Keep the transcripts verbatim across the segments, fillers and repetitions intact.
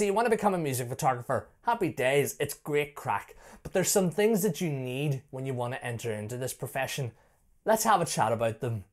See, you want to become a music photographer, happy days, it's great crack, but there's some things that you need when you want to enter into this profession. Let's have a chat about them.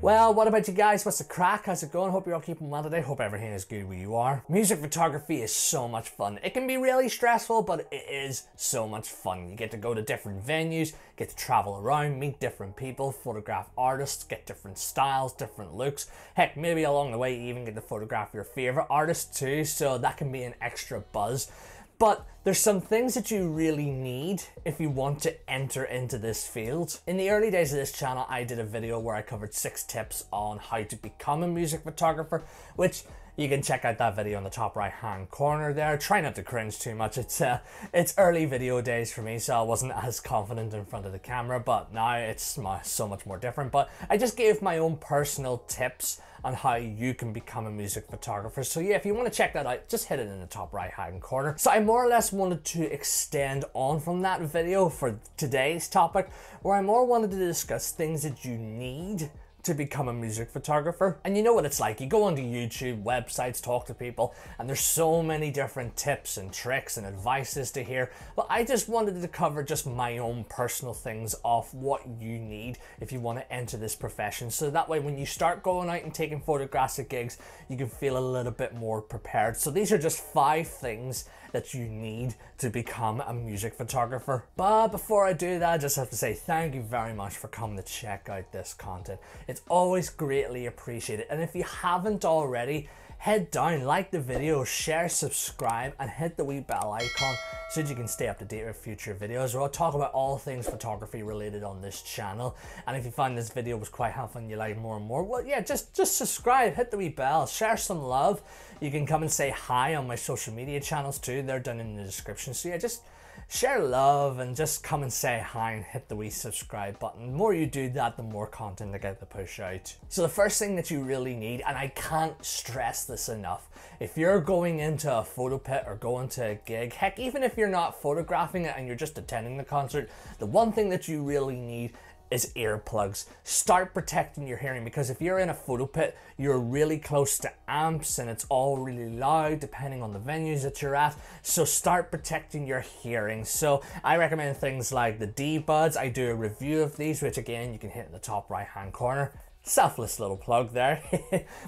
Well, what about you guys? What's the crack? How's it going? Hope you're all keeping well today. Hope everything is good where you are. Music photography is so much fun. It can be really stressful, but it is so much fun. You get to go to different venues, get to travel around, meet different people, photograph artists, get different styles, different looks. Heck, maybe along the way you even get to photograph your favorite artist too, so that can be an extra buzz. But there's some things that you really need if you want to enter into this field. In the early days of this channel, I did a video where I covered six tips on how to become a music photographer, which you can check out that video in the top right hand corner there. Try not to cringe too much. It's uh, it's early video days for me, so I wasn't as confident in front of the camera, but now it's so much more different. But I just gave my own personal tips on how you can become a music photographer. So yeah, if you want to check that out, just hit it in the top right hand corner. So I more or less wanted to extend on from that video for today's topic, where I more wanted to discuss things that you need to become a music photographer. And you know what it's like, you go onto YouTube, websites, talk to people, and there's so many different tips and tricks and advices to hear, but I just wanted to cover just my own personal things of what you need if you want to enter this profession, so that way when you start going out and taking photographs at gigs, you can feel a little bit more prepared. So these are just five things that you need to become a music photographer. But before I do that, I just have to say thank you very much for coming to check out this content. It's always greatly appreciated, and if you haven't already, head down, like the video, share, subscribe, and hit the wee bell icon so that you can stay up to date with future videos where I'll talk about all things photography related on this channel. And if you found this video was quite helpful and you like more and more, well yeah, just, just subscribe, hit the wee bell, share some love. You can come and say hi on my social media channels too, they're down in the description. So yeah, just share love and just come and say hi and hit the wee subscribe button. The more you do that, the more content I get to push out. So the first thing that you really need, and I can't stress this enough, if you're going into a photo pit or going to a gig, heck, even if you're not photographing it and you're just attending the concert, the one thing that you really need is earplugs. Start protecting your hearing, because if you're in a photo pit, you're really close to amps and it's all really loud depending on the venues that you're at. So start protecting your hearing. So I recommend things like the D buds. I do a review of these, which again, you can hit in the top right hand corner. Selfless little plug there.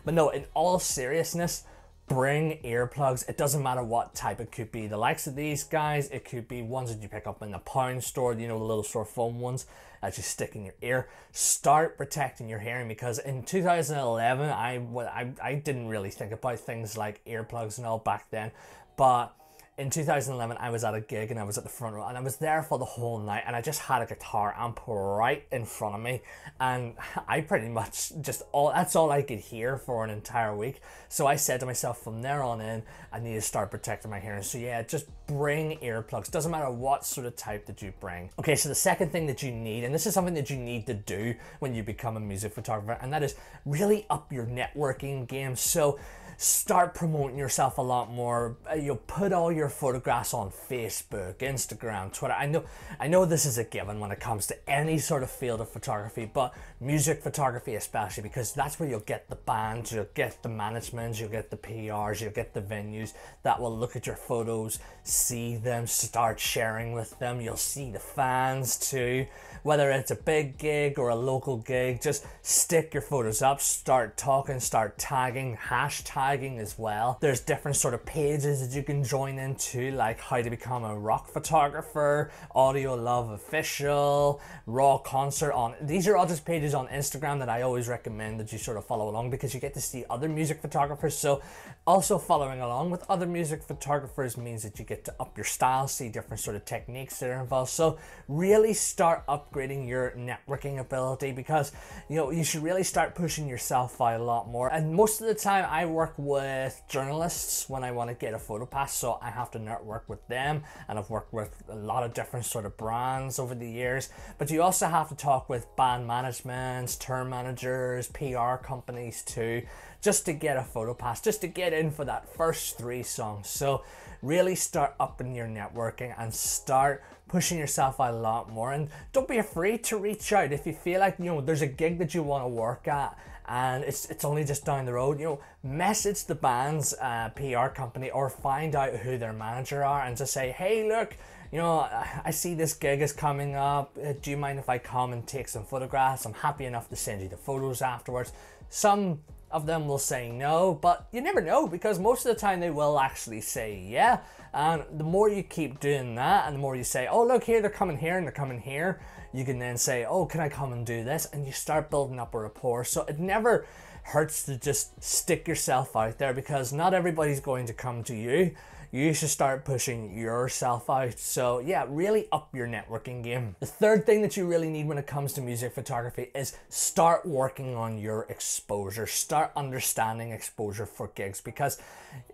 But no, in all seriousness, bring earplugs. It doesn't matter what type. It could be the likes of these guys, it could be ones that you pick up in the pound store, you know, the little sort of foam ones that you stick in your ear. Start protecting your hearing, because in two thousand eleven I, I, I didn't really think about things like earplugs and all back then, but in two thousand eleven I was at a gig and I was at the front row and I was there for the whole night, and I just had a guitar amp right in front of me, and I pretty much just all that's all I could hear for an entire week. So I said to myself, from there on in I need to start protecting my hearing. So yeah, just bring earplugs, doesn't matter what sort of type that you bring. Okay, so the second thing that you need, and this is something that you need to do when you become a music photographer, and that is really up your networking game. So start promoting yourself a lot more. You'll put all your photographs on Facebook, Instagram, Twitter. I know I know this is a given when it comes to any sort of field of photography, but music photography especially, because that's where you'll get the bands, you'll get the managements, you'll get the P Rs, you'll get the venues that will look at your photos, see them, start sharing with them. You'll see the fans too. Whether it's a big gig or a local gig, just stick your photos up, start talking, start tagging, hashtag as well. There's different sort of pages that you can join into, like how to become a rock photographer, Audio Love Official, Raw Concert. On these are all just pages on Instagram that I always recommend that you sort of follow along, because you get to see other music photographers. So also following along with other music photographers means that you get to up your style, see different sort of techniques that are involved. So really start upgrading your networking ability, because you know you should really start pushing yourself out a lot more. And most of the time I work with journalists when I want to get a photo pass, so I have often work with them, and I've worked with a lot of different sort of brands over the years. But you also have to talk with band managements, tour managers, P R companies too, just to get a photo pass, just to get in for that first three songs. So really start upping your networking and start pushing yourself out a lot more, and don't be afraid to reach out if you feel like, you know, there's a gig that you want to work at and it's, it's only just down the road. You know, message the band's uh, P R company or find out who their manager are and just say, hey, look, you know, I see this gig is coming up. Do you mind if I come and take some photographs? I'm happy enough to send you the photos afterwards. Some of them will say no, but you never know, because most of the time they will actually say yeah. And the more you keep doing that, and the more you say, oh, look, here, they're coming here and they're coming here, you can then say, oh, can I come and do this? And you start building up a rapport. So it never hurts to just stick yourself out there, because not everybody's going to come to you. You should start pushing yourself out. So yeah, really up your networking game. The third thing that you really need when it comes to music photography is start working on your exposure. Start understanding exposure for gigs, because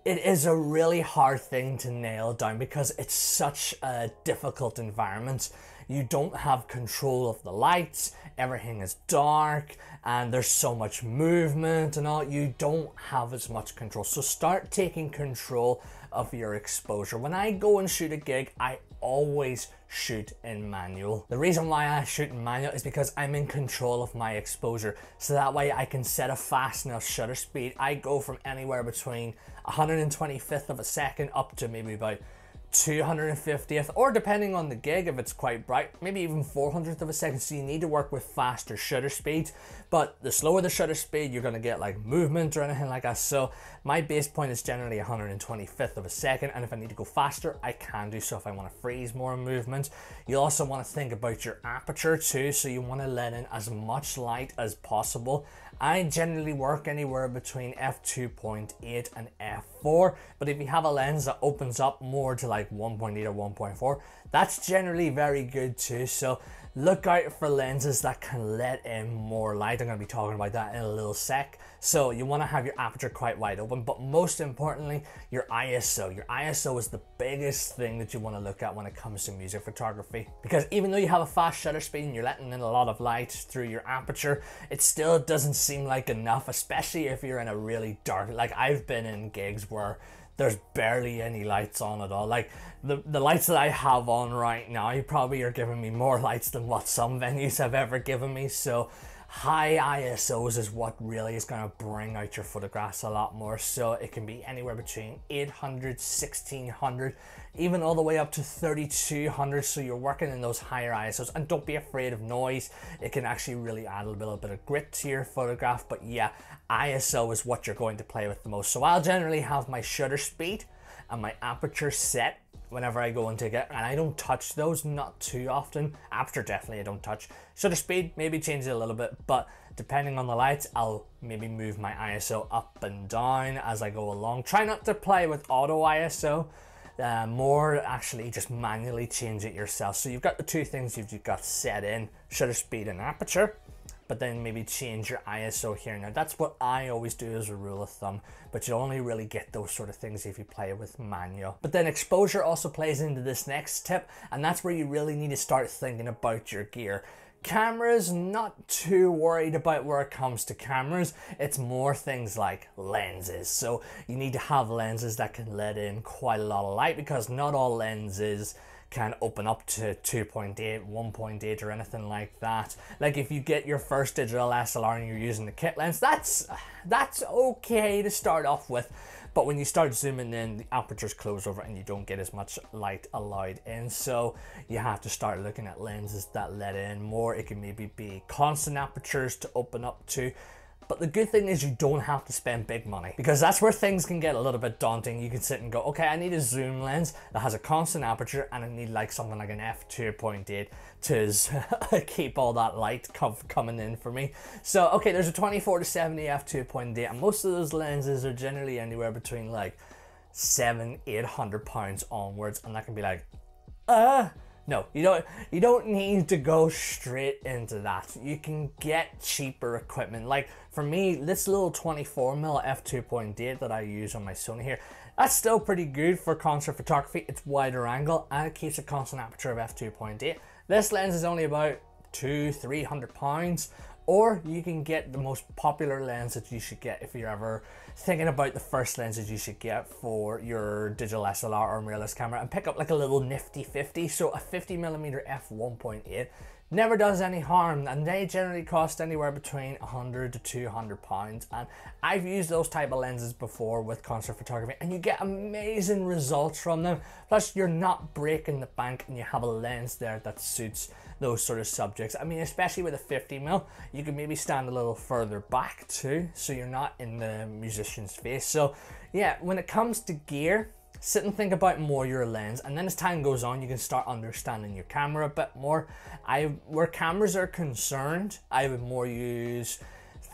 it is a really hard thing to nail down, because it's such a difficult environment. You don't have control of the lights, everything is dark, and there's so much movement and all. You don't have as much control. So start taking control of your exposure. When I go and shoot a gig, I always shoot in manual. The reason why I shoot in manual is because I'm in control of my exposure. So that way I can set a fast enough shutter speed. I go from anywhere between one hundred twenty-fifth of a second up to maybe about two hundred fiftieth, or depending on the gig, if it's quite bright, maybe even four hundredth of a second. So you need to work with faster shutter speeds, but the slower the shutter speed, you're going to get like movement or anything like that. So my base point is generally one hundred twenty-fifth of a second, and if I need to go faster, I can do so if I want to freeze more movement. You also want to think about your aperture too, so you want to let in as much light as possible. I generally work anywhere between f two point eight and f four, but if you have a lens that opens up more to like one point eight or one point four, that's generally very good too. So look out for lenses that can let in more light. I'm going to be talking about that in a little sec. So you want to have your aperture quite wide open, but most importantly, your I S O. Your I S O is the biggest thing that you want to look at when it comes to music photography, because even though you have a fast shutter speed and you're letting in a lot of light through your aperture, it still doesn't seem like enough, especially if you're in a really dark, like I've been in gigs where there's barely any lights on at all. Like the, the lights that I have on right now, you probably are giving me more lights than what some venues have ever given me. So high I S Os is what really is going to bring out your photographs a lot more. So it can be anywhere between eight hundred, sixteen hundred, even all the way up to thirty-two hundred. So you're working in those higher I S Os, and don't be afraid of noise. It can actually really add a little bit of grit to your photograph. But yeah, I S O is what you're going to play with the most. So I'll generally have my shutter speed and my aperture set whenever I go and take it, and I don't touch those, not too often. Aperture definitely I don't touch. Shutter speed, maybe change it a little bit, but depending on the lights, I'll maybe move my I S O up and down as I go along. Try not to play with auto I S O, uh, more actually just manually change it yourself. So you've got the two things you've got set in, shutter speed and aperture, but then maybe change your I S O here and there. That's what I always do as a rule of thumb, but you only really get those sort of things if you play with manual. But then exposure also plays into this next tip, and that's where you really need to start thinking about your gear. Cameras, not too worried about where it comes to cameras. It's more things like lenses. So you need to have lenses that can let in quite a lot of light, because not all lenses can open up to two point eight, one point eight or anything like that. Like if you get your first digital S L R and you're using the kit lens, that's that's okay to start off with. But when you start zooming in, the apertures close over and you don't get as much light allowed in. So you have to start looking at lenses that let in more. It can maybe be constant apertures to open up to. But the good thing is you don't have to spend big money, because that's where things can get a little bit daunting. You can sit and go, okay, I need a zoom lens that has a constant aperture, and I need like something like an f two point eight to keep all that light com coming in for me. So, okay, there's a twenty-four to seventy f two point eight, and most of those lenses are generally anywhere between like seven, eight hundred pounds onwards, and that can be like, uh, no, you don't, you don't need to go straight into that. You can get cheaper equipment. Like for me, this little twenty-four millimeter f two point eight that I use on my Sony here, That's still pretty good for concert photography. It's wider angle and it keeps a constant aperture of f two point eight. This lens is only about two, three hundred pounds, or you can get the most popular lens that you should get if you're ever thinking about the first lenses you should get for your digital S L R or mirrorless camera, and pick up like a little nifty fifty. So a fifty millimeter f one point eight never does any harm, and they generally cost anywhere between one hundred to two hundred pounds, and I've used those type of lenses before with concert photography and you get amazing results from them. Plus you're not breaking the bank and you have a lens there that suits those sort of subjects. I mean, especially with a fifty mil, you can maybe stand a little further back too, so you're not in the musician's face. So yeah, when it comes to gear, sit and think about more your lens, and then as time goes on you can start understanding your camera a bit more. I where cameras are concerned, I would more use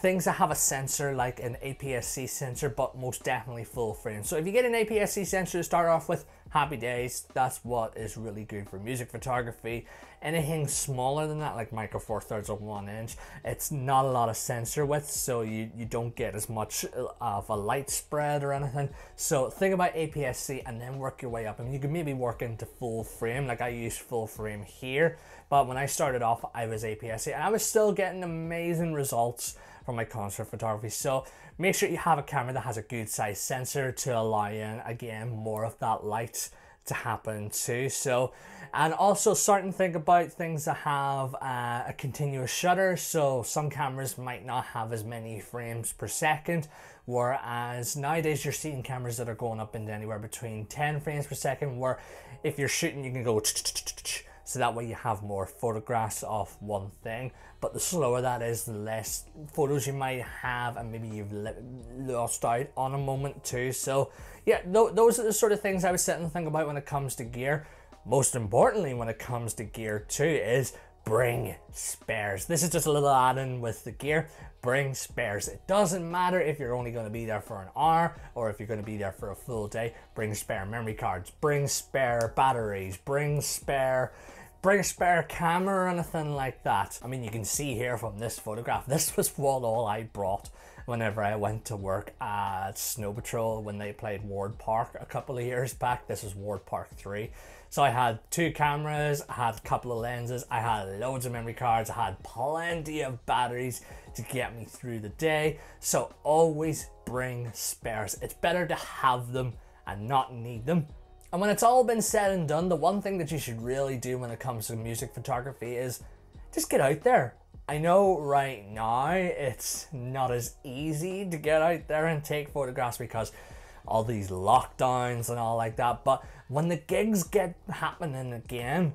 things that have a sensor like an A P S C sensor, but most definitely full frame. So if you get an A P S C sensor to start off with, happy days. That's what is really good for music photography. Anything smaller than that, like micro four thirds of one inch, it's not a lot of sensor width, so you, you don't get as much of a light spread or anything. So think about A P S C and then work your way up. I mean, you can maybe work into full frame, like I use full frame here, but when I started off, I was A P S C and I was still getting amazing results for my concert photography. So make sure you have a camera that has a good size sensor to allow in, again, more of that light to happen too. So, and also start and think about things that have uh, a continuous shutter. So some cameras might not have as many frames per second, whereas nowadays you're seeing cameras that are going up into anywhere between ten frames per second, where if you're shooting, you can go ch-ch-ch-ch-ch. So that way you have more photographs of one thing, but the slower that is, the less photos you might have, and maybe you've lost out on a moment too. So yeah, th those are the sort of things I was sitting and thinking about when it comes to gear. Most importantly, when it comes to gear too, is bring spares. This is just a little add-in with the gear. Bring spares. It doesn't matter if you're only going to be there for an hour or if you're going to be there for a full day. Bring spare memory cards, bring spare batteries, bring spare bring a spare camera or anything like that. I mean, you can see here from this photograph, this was what all I brought whenever I went to work at Snow Patrol when they played Ward Park a couple of years back. This is Ward Park three. So I had two cameras, I had a couple of lenses, I had loads of memory cards, I had plenty of batteries to get me through the day. So always bring spares. It's better to have them and not need them. And when it's all been said and done, the one thing that you should really do when it comes to music photography is just get out there. I know right now it's not as easy to get out there and take photographs because all these lockdowns and all like that, but when the gigs get happening again,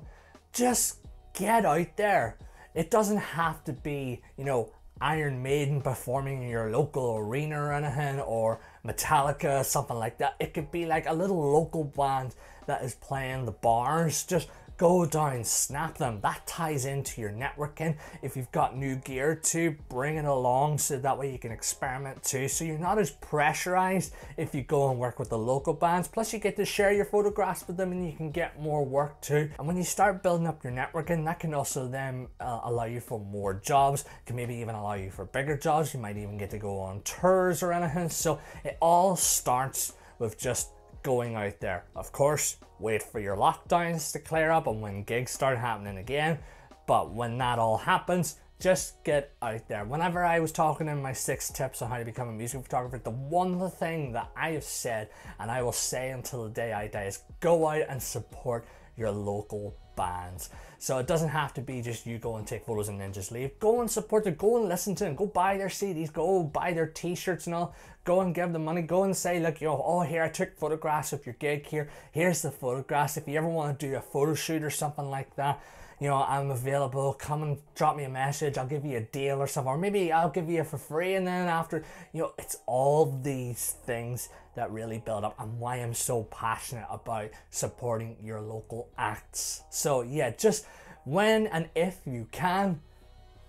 just get out there. It doesn't have to be, you know, Iron Maiden performing in your local arena or anything, or Metallica, something like that. It could be like a little local band that is playing the bars. Just go down, snap them. That ties into your networking. If you've got new gear too, bring it along so that way you can experiment too, so you're not as pressurized if you go and work with the local bands. Plus you get to share your photographs with them and you can get more work too. And when you start building up your networking, that can also then uh, allow you for more jobs. It can maybe even allow you for bigger jobs. You might even get to go on tours or anything. So it all starts with just going out there. Of course, wait for your lockdowns to clear up and when gigs start happening again, but when that all happens, just get out there. Whenever I was talking in my six tips on how to become a music photographer, the one thing that I have said and I will say until the day I die is go out and support your local bands. So it doesn't have to be just you go and take photos and then just leave. Go and support them, go and listen to them, go buy their C Ds, go buy their t-shirts and all, go and give them money, go and say, look, yo, oh, here, I took photographs of your gig here, here's the photographs. If you ever want to do a photo shoot or something like that, you know, I'm available, come and drop me a message, I'll give you a deal or something, or maybe I'll give you it for free. And then after, you know, it's all these things that really build up and why I'm so passionate about supporting your local acts. So yeah, just when and if you can,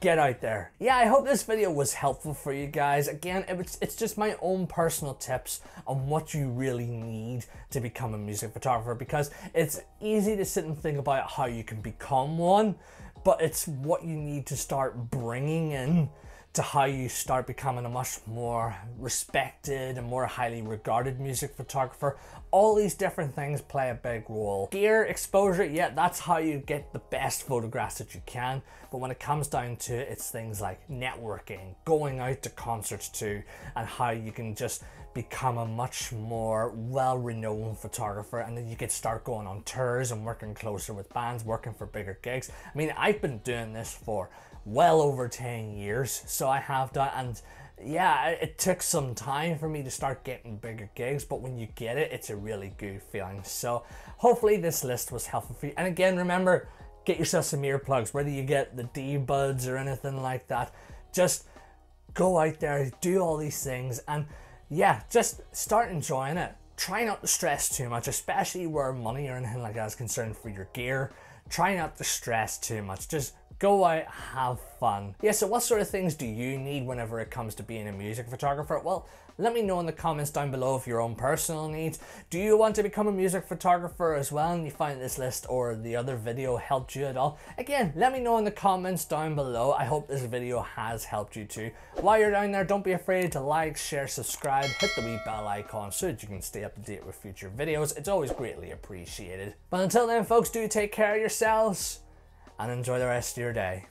get out there. Yeah, I hope this video was helpful for you guys. Again, it was, it's just my own personal tips on what you really need to become a music photographer, because it's easy to sit and think about how you can become one, but it's what you need to start bringing in to how you start becoming a much more respected and more highly regarded music photographer. All these different things play a big role. Gear, exposure, yeah, that's how you get the best photographs that you can. But when it comes down to it, it's things like networking, going out to concerts too, and how you can just become a much more well-renowned photographer, and then you could start going on tours and working closer with bands, working for bigger gigs. I mean, I've been doing this for well over ten years, so I have that, and yeah, it took some time for me to start getting bigger gigs, but when you get it, it's a really good feeling. So hopefully this list was helpful for you, and again, remember, get yourself some earplugs, whether you get the D buds or anything like that. Just go out there, do all these things, and yeah, just start enjoying it. Try not to stress too much, especially where money or anything like that is concerned for your gear. Try not to stress too much. Just go out, have fun. Yeah, so what sort of things do you need whenever it comes to being a music photographer? Well, let me know in the comments down below of your own personal needs. Do you want to become a music photographer as well, and you find this list or the other video helped you at all? Again, let me know in the comments down below. I hope this video has helped you too. While you're down there, don't be afraid to like, share, subscribe, hit the wee bell icon so that you can stay up to date with future videos. It's always greatly appreciated. But until then, folks, do take care of yourselves and enjoy the rest of your day.